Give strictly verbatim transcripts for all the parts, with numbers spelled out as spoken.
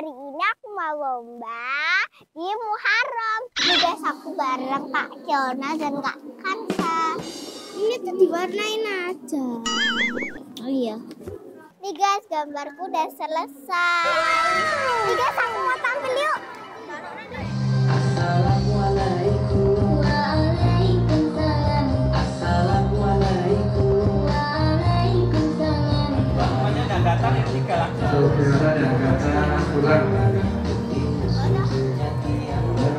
Hari ini aku mau lomba di Muharram. Tugas aku bareng Kak Kiona dan Kak Kansa. Ini tuh diwarnain aja. Oh iya. Nih guys, gambarku udah selesai. Wow. Nih guys, aku mau tampil yuk. Assalamualaikum. Waalaikumsalam. Assalamualaikum. Waalaikumsalam. Pokoknya yang datang yang tiga langsung. Saudara yang datang pulang.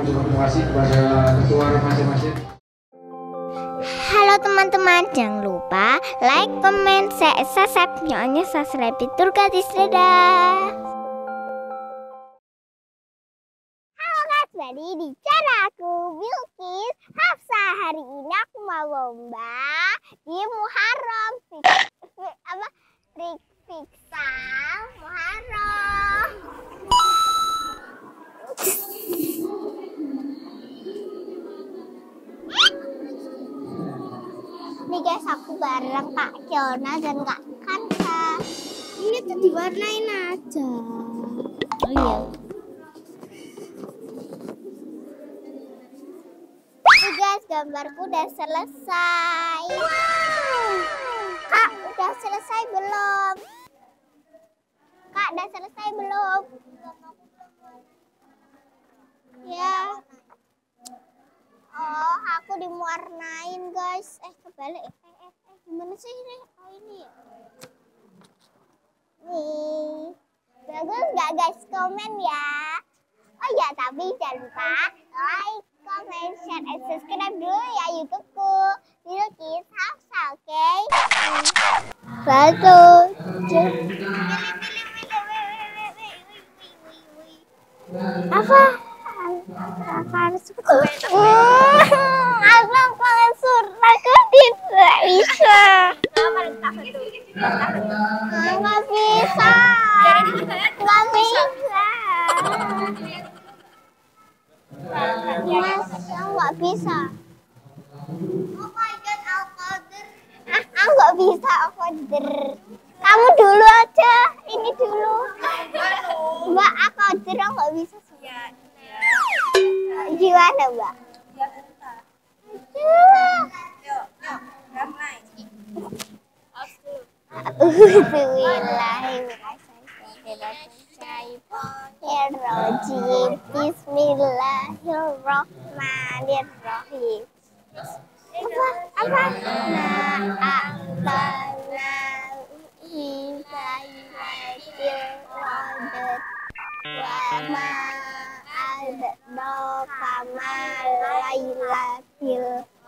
Terima kasih kepada ketua masing-masing. Halo teman-teman, jangan lupa like, comment, share, subscribe, nyonya subscribe itu gratis. Dadah. Halo guys, kembali di channel aku Bilqis Hafsa. Hari ini aku mau lomba di Muharram. Apa? Festival Muharram. Nih guys, aku bareng Kak Kiona dan Kak Kansa. Ini tuh diwarnain aja. Oh iya. Nih guys, gambarku udah selesai. Wow. Kak, udah selesai belum? Kak, udah selesai belum? Ya. Oh, aku diwarnain guys. Eh, kebalik. Eh, eh, eh. Gimana sih ini? Oh, ini ya. Nih. Bagus nggak guys? Komen ya. Oh ya, tapi jangan lupa like, comment, share, and subscribe dulu ya YouTubeku. Bilqis Hafsa, oke? Okay? Satu. Apa? Akan abang pengen surat ke tidak bisa. Nggak bisa. Nggak bisa. Mas, nggak bisa. Oh my god, Al Qadir. Ah, aku nggak bisa Al Qadir. Kamu dulu aja, ini dulu. Mbak Al Qadir nggak bisa. Gimana Mbak? Ya bentar. Aduh. Yuk, yuk, ramai. Bismillahirrahmanirrahim. Bismillahirrahmanirrahim.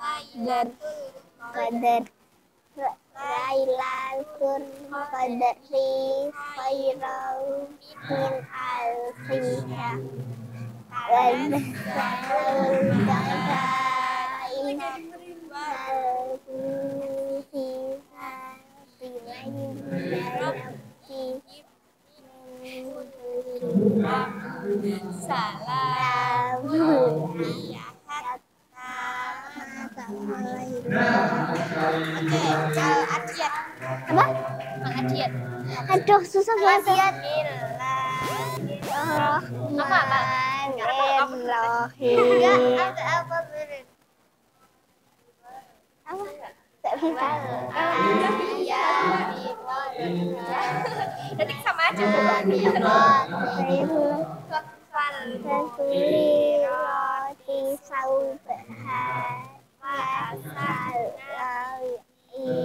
Apa? Apa? Kama Lailatul Qadar, Lailal qur qadri Firaun min al-fiha al-nasarul da'ina al-fiha bilayin salam ya hatta masalahnya aduh susah banget apa apa detik sama aja Rasuli roti saubah asal lawi.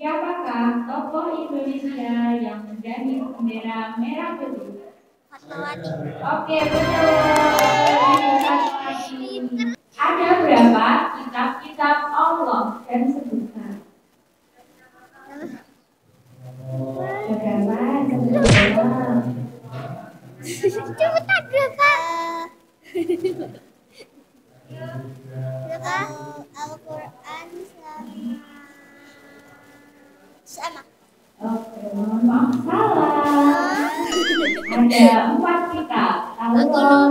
Siapakah tokoh Indonesia yang menjadi bendera merah putih? Fatmawati. Oke, betul. Ada berapa kitab-kitab Allah dan sebutan? Berapa? Berapa? Cepetan berapa? Berapa? Al-Quran sama. Oke, memang salah. Ada empat kitab. Al-Quran,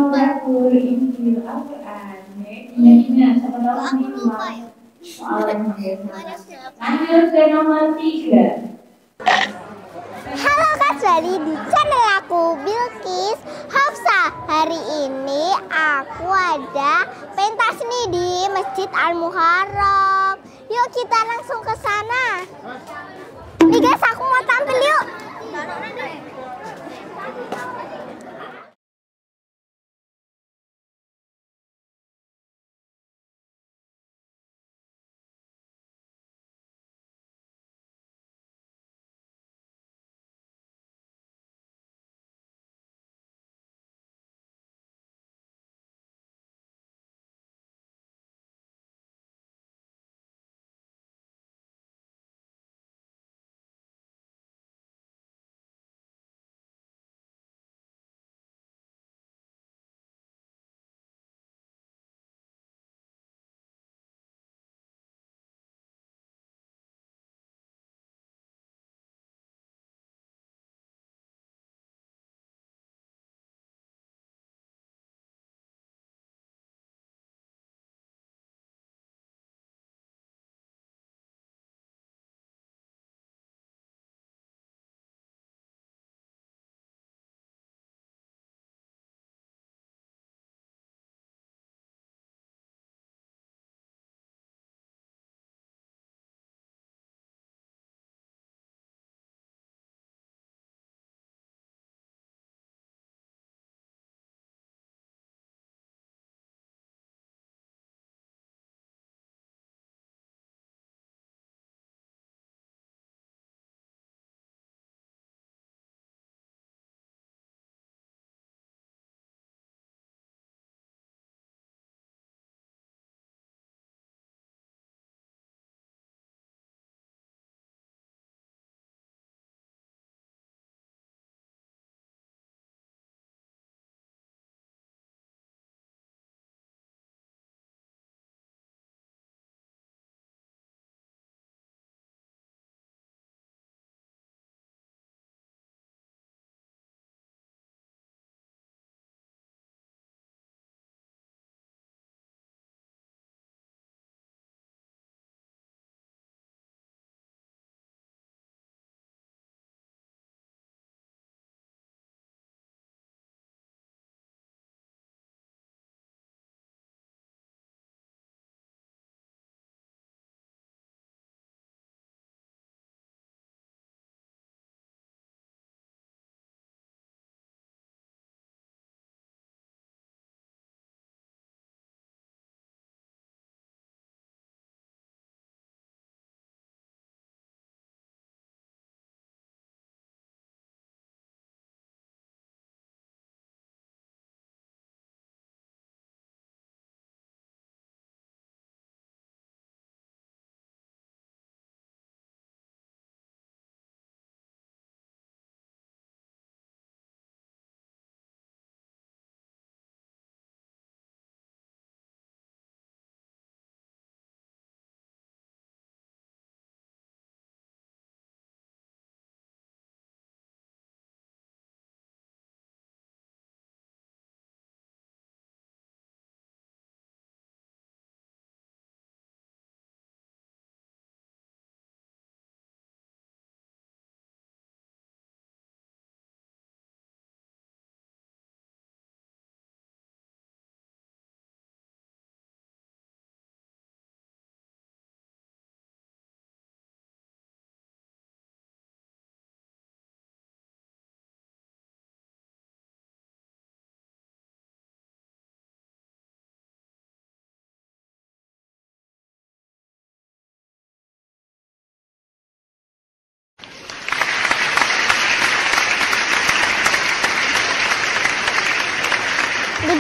Injil, Al-Quran. Ingat-ingat, siapa tahu ini lupa. Lanjut ke nomor tiga. Halo guys, balik di channel aku Bilqis Masjid Al-Muharram. Yuk kita langsung ke sana. Nih guys, aku mau tampil yuk.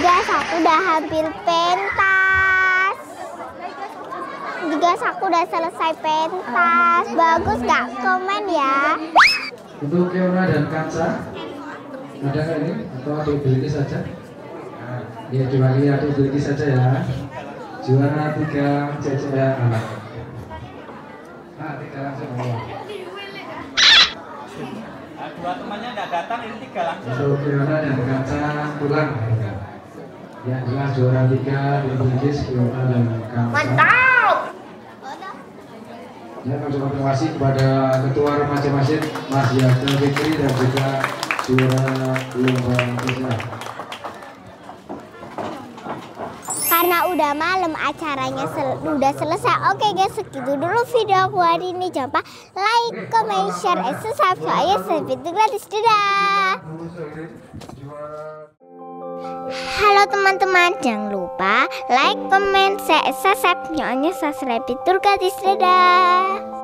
Guys, aku udah hampir pentas. Guys, aku udah selesai pentas. Bagus gak? Komen ya. Untuk Kiona dan Kansa, ada gak ini? Atau adik Bilqis saja? Nah, ya diwali adik Bilqis saja ya. Juara tiga Cerdas Anak. Ah, tiga langsung. Dua temannya gak datang, ini tiga langsung. Untuk Kiona dan Kansa pulang. Ya, jelas juara tiga di Bilqis, Kiona dan Kansa. Mantap! Ya, kami ucapkan terima kasih kepada Ketua Remaja Masjid, Mas Yanto Fikri, dan juga juara Lomba Festival. Karena udah malam, acaranya sel udah selesai. Oke guys, segitu dulu video aku hari ini. Jangan lupa like, comment, share, and subscribe. Seperti gratis, dadah. Halo teman-teman, jangan lupa like, comment, share, subscribe. Nyonya subscribe, fitur gratis, dadah.